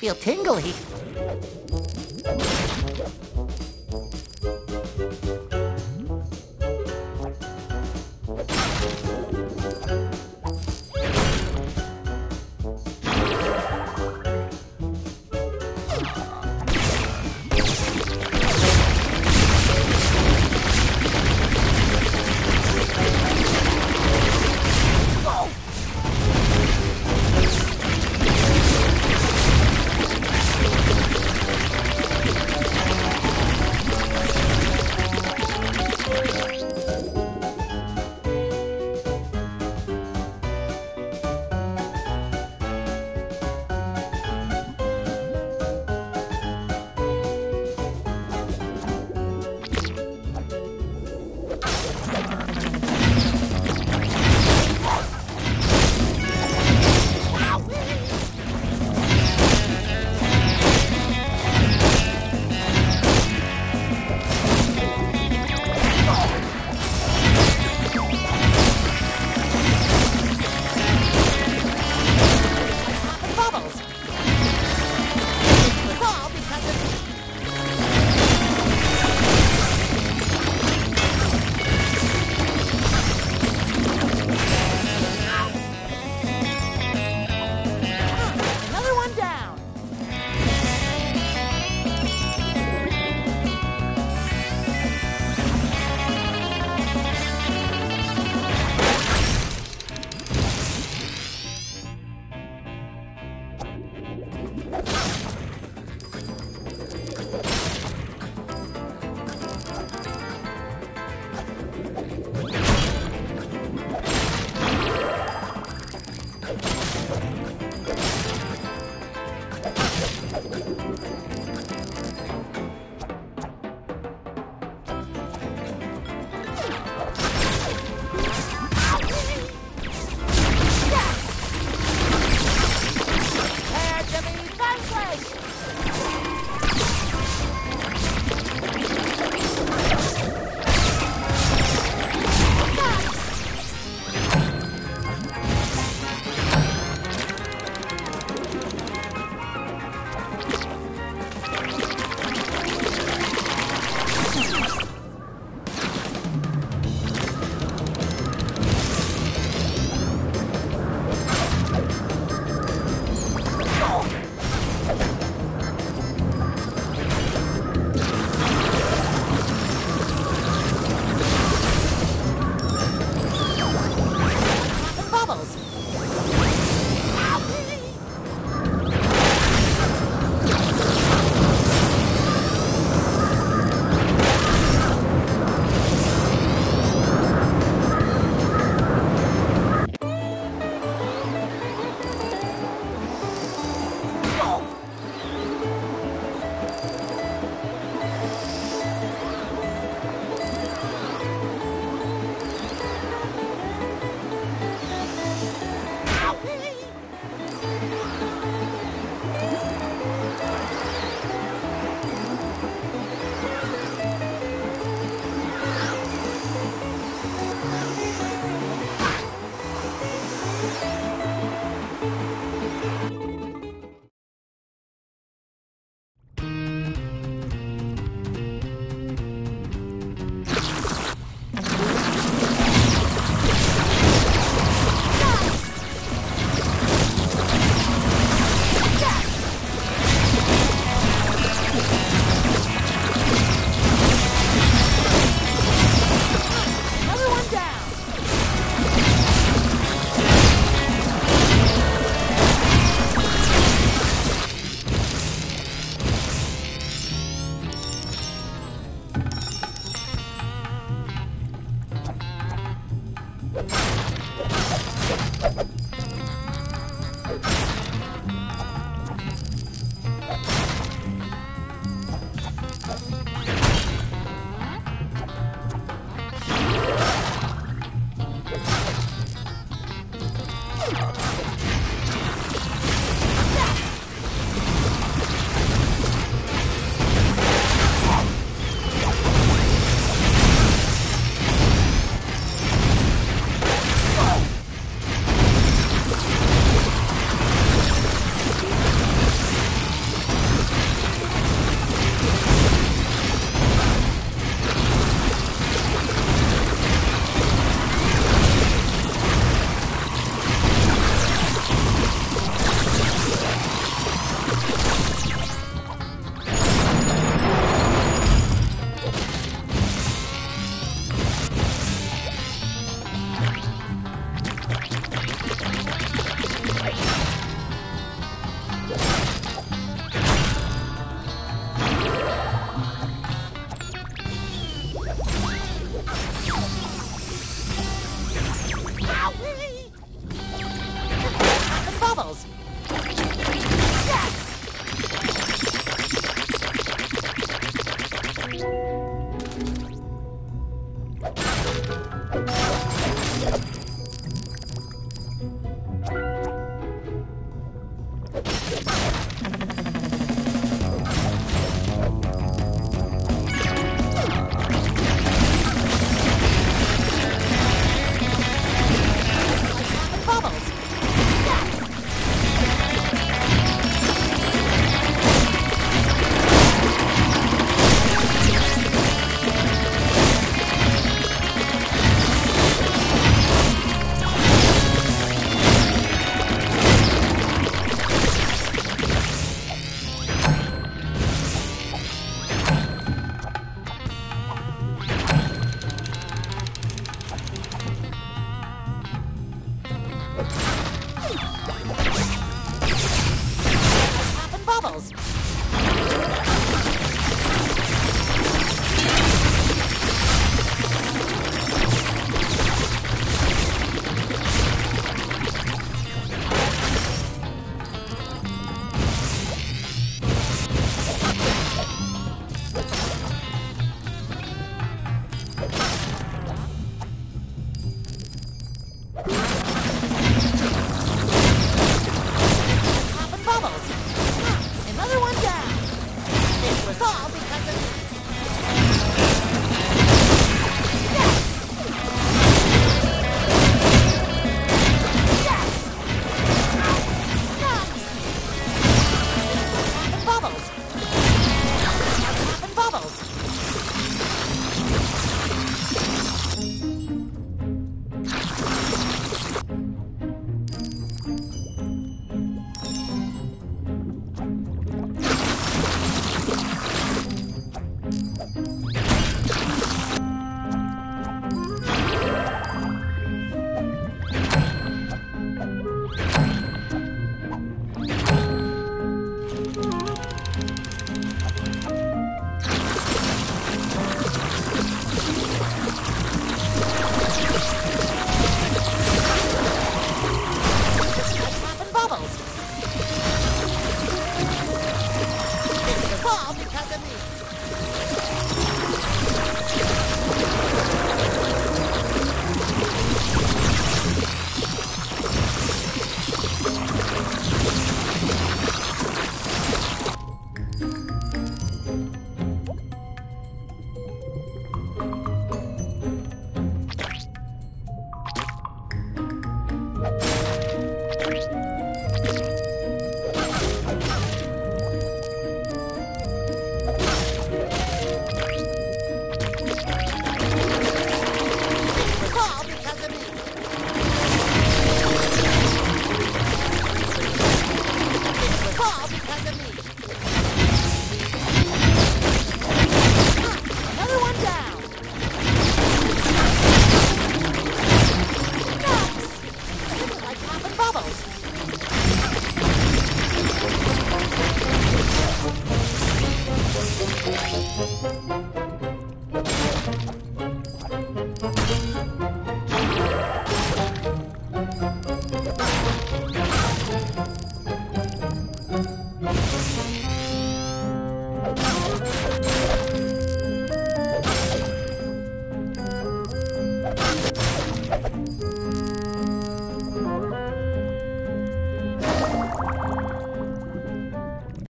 Feel tingly.